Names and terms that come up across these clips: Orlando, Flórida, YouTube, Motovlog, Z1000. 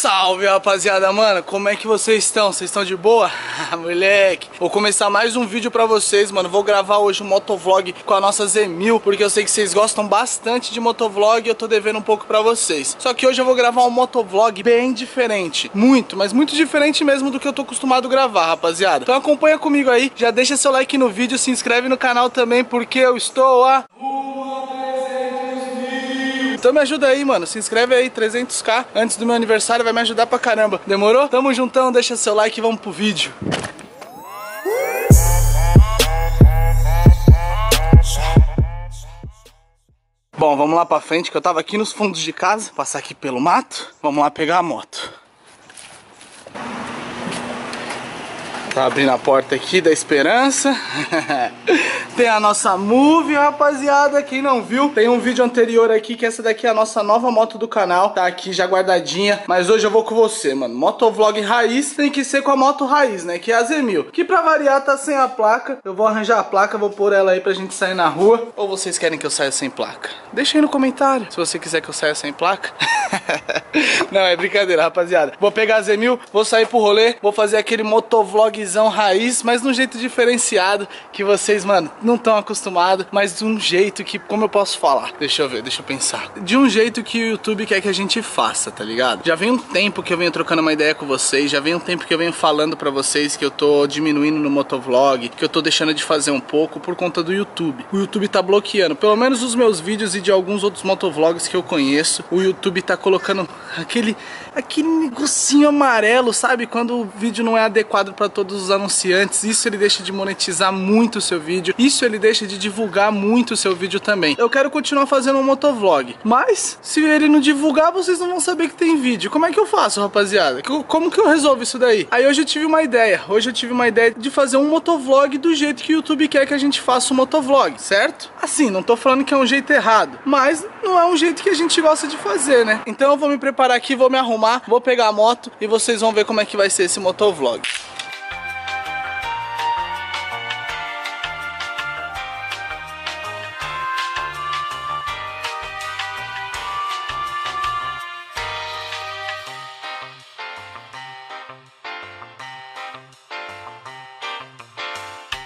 Salve, rapaziada, mano, como é que vocês estão? Vocês estão de boa? Moleque, vou começar mais um vídeo pra vocês, mano. Vou gravar hoje um motovlog com a nossa Z1000, porque eu sei que vocês gostam bastante de motovlog e eu tô devendo um pouco pra vocês. Só que hoje eu vou gravar um motovlog bem diferente, muito, mas muito diferente mesmo do que eu tô acostumado a gravar, rapaziada. Então acompanha comigo aí, já deixa seu like no vídeo, se inscreve no canal também, porque eu estou a... Então me ajuda aí, mano, se inscreve aí, 300k antes do meu aniversário, vai me ajudar pra caramba. Demorou? Tamo juntão, deixa seu like e vamos pro vídeo. Bom, vamos lá pra frente, que eu tava aqui nos fundos de casa, passar aqui pelo mato, vamos lá pegar a moto. Tá abrindo a porta aqui da Esperança. Tem a nossa Move, rapaziada, quem não viu, tem um vídeo anterior aqui que essa daqui é a nossa nova moto do canal. Tá aqui já guardadinha, mas hoje eu vou com você, mano. Motovlog raiz tem que ser com a moto raiz, né, que é a Z1000, que pra variar tá sem a placa. Eu vou arranjar a placa, vou pôr ela aí pra gente sair na rua. Ou vocês querem que eu saia sem placa? Deixa aí no comentário, se você quiser que eu saia sem placa. Não, é brincadeira, rapaziada. Vou pegar a Z1000, vou sair pro rolê, vou fazer aquele motovlogzão raiz, mas de um jeito diferenciado que vocês, mano, não estão acostumados, mas de um jeito que, como eu posso falar? Deixa eu ver, deixa eu pensar. De um jeito que o YouTube quer que a gente faça, tá ligado? Já vem um tempo que eu venho trocando uma ideia com vocês, já vem um tempo que eu venho falando pra vocês que eu tô diminuindo no motovlog, que eu tô deixando de fazer um pouco por conta do YouTube. O YouTube tá bloqueando, pelo menos os meus vídeos e de alguns outros motovlogs que eu conheço, o YouTube tá colocando aquele negocinho amarelo, sabe? Quando o vídeo não é adequado pra todos os anunciantes, isso ele deixa de monetizar muito o seu vídeo, isso ele deixa de divulgar muito o seu vídeo também. Eu quero continuar fazendo um motovlog, mas se ele não divulgar, vocês não vão saber que tem vídeo. Como é que eu faço, rapaziada? Como que eu resolvo isso daí? Aí hoje eu tive uma ideia, de fazer um motovlog do jeito que o YouTube quer que a gente faça um motovlog, certo? Assim, não tô falando que é um jeito errado, mas não é um jeito que a gente gosta de fazer, né? Então eu vou me preparar aqui, vou me arrumar, vou pegar a moto e vocês vão ver como é que vai ser esse motovlog.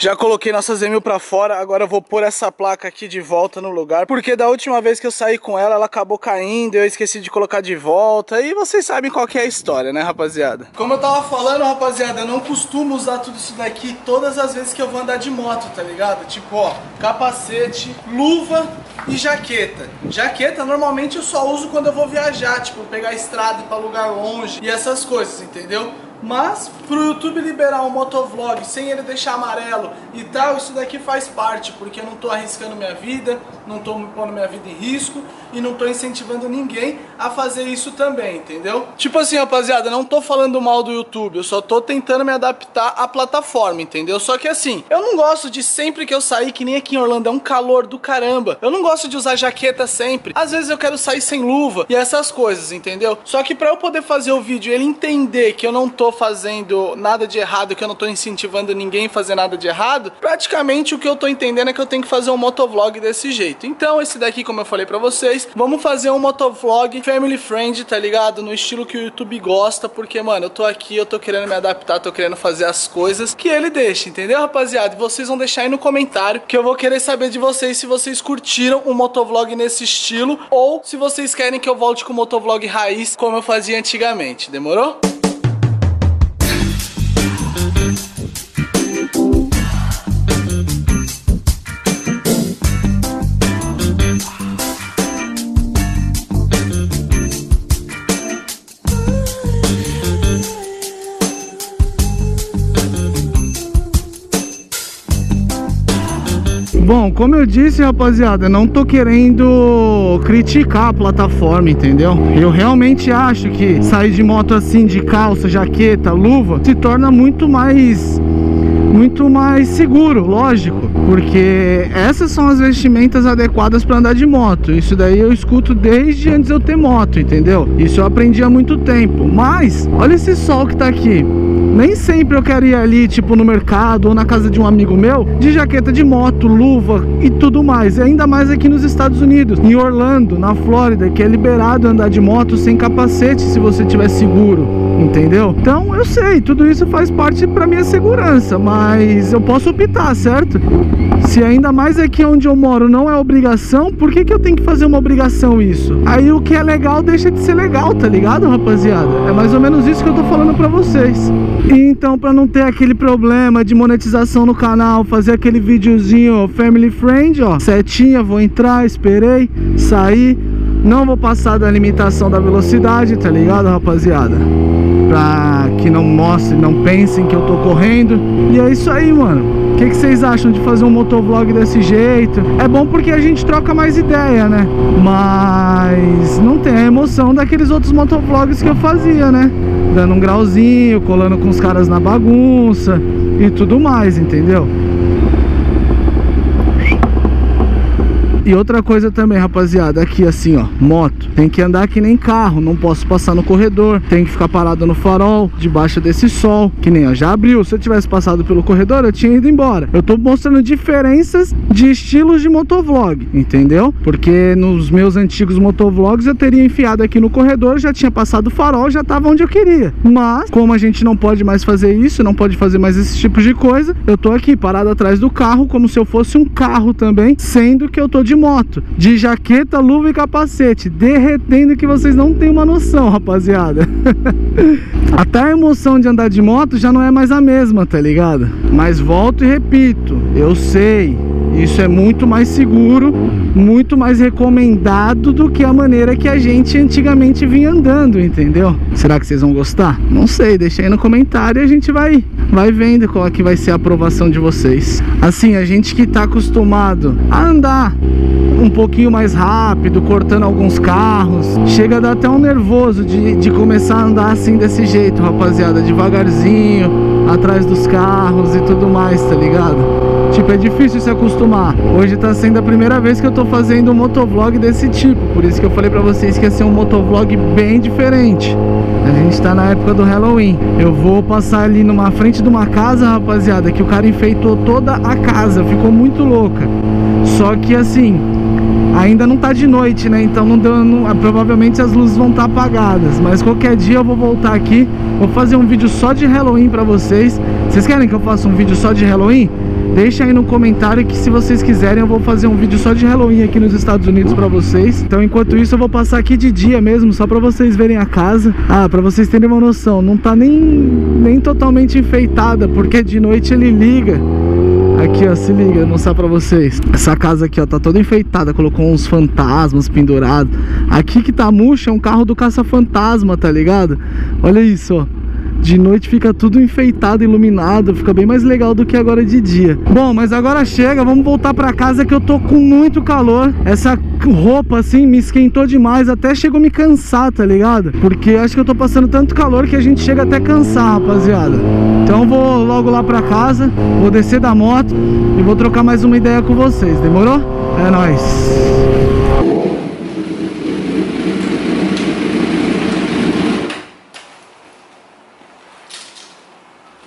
Já coloquei nossa Z1000 pra fora, agora eu vou pôr essa placa aqui de volta no lugar, porque da última vez que eu saí com ela, ela acabou caindo, eu esqueci de colocar de volta, e vocês sabem qual que é a história, né, rapaziada? Como eu tava falando, rapaziada, eu não costumo usar tudo isso daqui todas as vezes que eu vou andar de moto, tá ligado? Tipo, ó, capacete, luva e jaqueta. Jaqueta, normalmente, eu só uso quando eu vou viajar, tipo, pegar estrada pra lugar longe e essas coisas, entendeu? Mas, pro YouTube liberar um motovlog sem ele deixar amarelo e tal, isso daqui faz parte, porque eu não tô arriscando minha vida, não tô pondo minha vida em risco e não tô incentivando ninguém a fazer isso também, entendeu? Tipo assim, rapaziada, não tô falando mal do YouTube, eu só tô tentando me adaptar à plataforma, entendeu? Só que assim, eu não gosto de sempre que eu sair, que nem aqui em Orlando, é um calor do caramba. Eu não gosto de usar jaqueta sempre, às vezes eu quero sair sem luva e essas coisas, entendeu? Só que pra eu poder fazer o vídeo e ele entender que eu não tô fazendo nada de errado, que eu não tô incentivando ninguém a fazer nada de errado, praticamente o que eu tô entendendo é que eu tenho que fazer um motovlog desse jeito. Então esse daqui, como eu falei pra vocês, vamos fazer um motovlog family friend, tá ligado? No estilo que o YouTube gosta, porque, mano, eu tô aqui, eu tô querendo me adaptar, tô querendo fazer as coisas que ele deixa, entendeu, rapaziada? E vocês vão deixar aí no comentário, que eu vou querer saber de vocês se vocês curtiram um motovlog nesse estilo, ou se vocês querem que eu volte com o motovlog raiz, como eu fazia antigamente, demorou? Bom, como eu disse, rapaziada, não tô querendo criticar a plataforma, entendeu? Eu realmente acho que sair de moto assim, de calça, jaqueta, luva, se torna muito mais seguro, lógico. porque essas são as vestimentas adequadas para andar de moto. Isso daí eu escuto desde antes de eu ter moto, entendeu? Isso eu aprendi há muito tempo. Mas olha esse sol que tá aqui. Nem sempre eu quero ir ali, tipo, no mercado ou na casa de um amigo meu, de jaqueta de moto, luva e tudo mais. E ainda mais aqui nos Estados Unidos, em Orlando, na Flórida, que é liberado andar de moto sem capacete se você tiver seguro, entendeu? Então, eu sei, tudo isso faz parte pra minha segurança, mas eu posso optar, certo? Se ainda mais aqui onde eu moro não é obrigação, por que que eu tenho que fazer uma obrigação isso? Aí o que é legal deixa de ser legal, tá ligado, rapaziada? É mais ou menos isso que eu tô falando pra vocês. Então, para não ter aquele problema de monetização no canal, fazer aquele videozinho family friend, ó, setinha, vou entrar, esperei, saí, não vou passar da limitação da velocidade, tá ligado, rapaziada? Pra que não mostrem, não pensem que eu tô correndo. E é isso aí, mano. O que que vocês acham de fazer um motovlog desse jeito? É bom porque a gente troca mais ideia, né? Mas não tem a emoção daqueles outros motovlogs que eu fazia, né? Dando um grauzinho, colando com os caras na bagunça e tudo mais, entendeu? E outra coisa também, rapaziada, aqui assim, ó, moto, tem que andar que nem carro, não posso passar no corredor, tem que ficar parado no farol, debaixo desse sol, que nem, ó, já abriu. Se eu tivesse passado pelo corredor, eu tinha ido embora. Eu tô mostrando diferenças de estilos de motovlog, entendeu? Porque nos meus antigos motovlogs eu teria enfiado aqui no corredor, já tinha passado o farol, já tava onde eu queria. Mas, como a gente não pode mais fazer isso, não pode fazer mais esse tipo de coisa, eu tô aqui parado atrás do carro, como se eu fosse um carro também, sendo que eu tô de moto, de jaqueta, luva e capacete, derretendo, que vocês não têm uma noção, rapaziada. Até a emoção de andar de moto já não é mais a mesma, tá ligado? Mas volto e repito, eu sei, isso é muito mais seguro, muito mais recomendado do que a maneira que a gente antigamente vinha andando, entendeu? Será que vocês vão gostar? Não sei, deixa aí no comentário e a gente vai vendo qual é que vai ser a aprovação de vocês. Assim, a gente que tá acostumado a andar um pouquinho mais rápido, cortando alguns carros, chega a dar até um nervoso de começar a andar assim desse jeito, rapaziada, devagarzinho, atrás dos carros e tudo mais, tá ligado? Tipo, é difícil se acostumar. Hoje tá sendo a primeira vez que eu tô fazendo um motovlog desse tipo, por isso que eu falei pra vocês que ia ser um motovlog bem diferente. A gente tá na época do Halloween. Eu vou passar ali numa frente de uma casa, rapaziada, que o cara enfeitou toda a casa, ficou muito louca. Só que assim, ainda não tá de noite, né? Então não deu, provavelmente as luzes vão estar apagadas. Mas qualquer dia eu vou voltar aqui, vou fazer um vídeo só de Halloween pra vocês. Vocês querem que eu faça um vídeo só de Halloween? Deixa aí no comentário que, se vocês quiserem, eu vou fazer um vídeo só de Halloween aqui nos Estados Unidos pra vocês. Então, enquanto isso, eu vou passar aqui de dia mesmo, só pra vocês verem a casa. Ah, pra vocês terem uma noção, não tá nem totalmente enfeitada, porque de noite ele liga. Aqui, ó, se liga, vou mostrar pra vocês. Essa casa aqui, ó, tá toda enfeitada, colocou uns fantasmas pendurados. Aqui que tá murcha é um carro do caça-fantasma, tá ligado? Olha isso, ó. De noite fica tudo enfeitado, iluminado, fica bem mais legal do que agora de dia. Bom, mas agora chega, vamos voltar pra casa que eu tô com muito calor. Essa roupa assim me esquentou demais, até chegou a me cansar, tá ligado? Porque acho que eu tô passando tanto calor que a gente chega até a cansar, rapaziada. Então vou logo lá pra casa, vou descer da moto e vou trocar mais uma ideia com vocês, demorou? É nóis!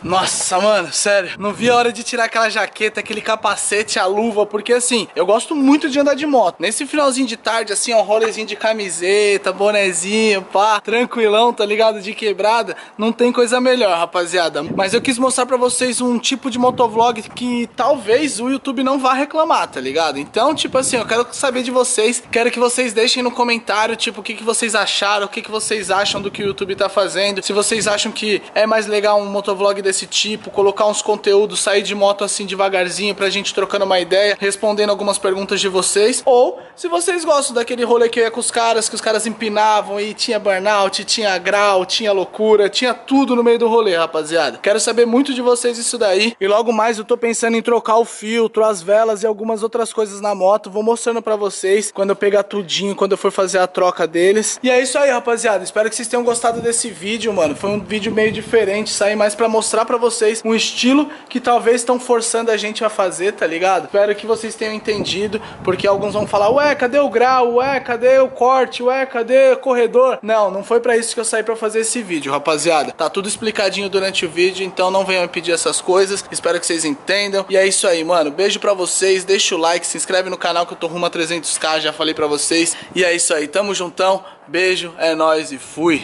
Nossa, mano, sério, não vi a hora de tirar aquela jaqueta, aquele capacete, a luva, porque assim, eu gosto muito de andar de moto. Nesse finalzinho de tarde, assim, ó, um rolezinho de camiseta, bonezinho, pá, tranquilão, tá ligado? De quebrada, não tem coisa melhor, rapaziada. Mas eu quis mostrar pra vocês um tipo de motovlog que talvez o YouTube não vá reclamar, tá ligado? Então, tipo assim, eu quero saber de vocês, quero que vocês deixem no comentário, tipo, o que que vocês acharam, o que que vocês acham do que o YouTube tá fazendo, se vocês acham que é mais legal um motovlog desse tipo, colocar uns conteúdos, sair de moto assim devagarzinho pra gente trocando uma ideia, respondendo algumas perguntas de vocês, ou se vocês gostam daquele rolê que eu ia com os caras, que os caras empinavam e tinha burnout, tinha grau, tinha loucura, tinha tudo no meio do rolê, rapaziada. Quero saber muito de vocês isso daí, e logo mais eu tô pensando em trocar o filtro, as velas e algumas outras coisas na moto, vou mostrando pra vocês quando eu pegar tudinho, quando eu for fazer a troca deles. E é isso aí, rapaziada, espero que vocês tenham gostado desse vídeo, mano, foi um vídeo meio diferente, saí mais pra mostrar pra vocês um estilo que talvez estão forçando a gente a fazer, tá ligado? Espero que vocês tenham entendido, porque alguns vão falar, ué, cadê o grau? Ué, cadê o corte? Ué, cadê o corredor? Não, não foi pra isso que eu saí pra fazer esse vídeo, rapaziada. Tá tudo explicadinho durante o vídeo, então não venham me pedir essas coisas. Espero que vocês entendam. E é isso aí, mano. Beijo pra vocês, deixa o like, se inscreve no canal que eu tô rumo a 300k, já falei pra vocês. E é isso aí, tamo juntão. Beijo, é nóis e fui!